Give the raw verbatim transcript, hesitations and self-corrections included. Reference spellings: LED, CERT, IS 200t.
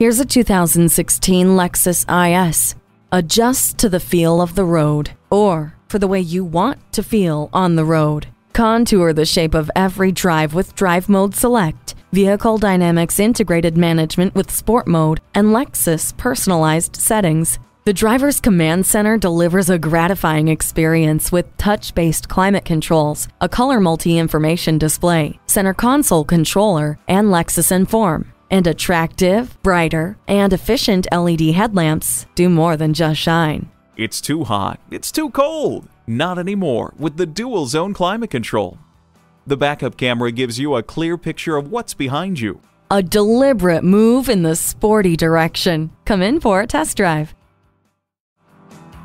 Here's a two thousand sixteen Lexus I S. Adjust to the feel of the road, or for the way you want to feel on the road. Contour the shape of every drive with Drive Mode Select, Vehicle Dynamics Integrated Management with Sport Mode, and Lexus Personalized Settings. The Driver's Command Center delivers a gratifying experience with touch-based climate controls, a color multi-information display, center console controller, and Lexus Inform. And attractive, brighter, and efficient L E D headlamps do more than just shine. It's too hot, it's too cold. Not anymore with the Dual Zone Climate Control. The backup camera gives you a clear picture of what's behind you. A deliberate move in the sporty direction. Come in for a test drive.